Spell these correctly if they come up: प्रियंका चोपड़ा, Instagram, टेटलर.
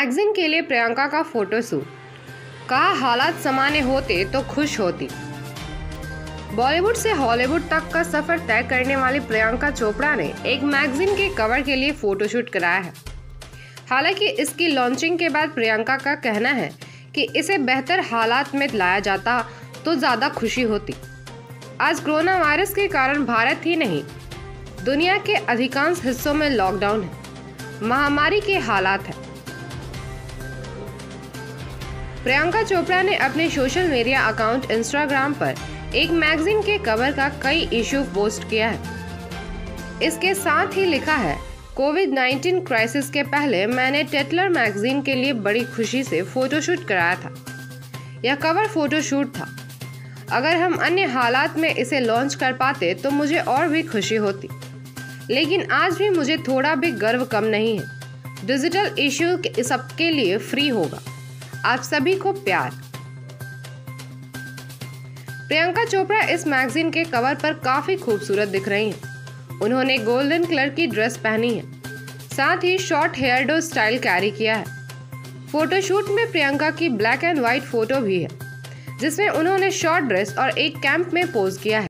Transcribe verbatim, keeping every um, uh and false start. Magazine के लिए प्रियंका का फोटोशूट, कहा हालात सामान्य होते तो खुश होती। बॉलीवुड से हॉलीवुड तक का सफर तय करने वाली प्रियंका चोपड़ा ने एक मैगजीन के कवर के लिए फोटोशूट कराया है। हालांकि इसकी लॉन्चिंग के बाद प्रियंका का कहना है कि इसे बेहतर हालात में लाया जाता तो ज़्यादा खुशी होती। आज कोरोना वायरस के कारण भारत ही नहीं, दुनिया के अधिकांश हिस्सों में लॉकडाउन है, महामारी के हालात है। प्रियंका चोपड़ा ने अपने सोशल मीडिया अकाउंट इंस्टाग्राम पर एक मैगजीन के कवर का कई इशू पोस्ट किया है। इसके साथ ही लिखा है, कोविड नाइन्टीन क्राइसिस के पहले मैंने टेटलर मैगजीन के लिए बड़ी खुशी से फोटोशूट कराया था। यह कवर फोटोशूट था। अगर हम अन्य हालात में इसे लॉन्च कर पाते तो मुझे और भी खुशी होती, लेकिन आज भी मुझे थोड़ा भी गर्व कम नहीं है। डिजिटल इश्यू सबके लिए फ्री होगा। आप सभी को प्यार। प्रियंका चोपड़ा इस मैगजीन के कवर पर काफ़ी खूबसूरत दिख रही हैं। उन्होंने गोल्डन कलर की ड्रेस पहनी है, साथ ही short hairdo style carry किया है। फोटोशूट में प्रियंका की ब्लैक एंड व्हाइट फोटो भी है, जिसमें उन्होंने शॉर्ट ड्रेस और एक कैंप में पोज किया है।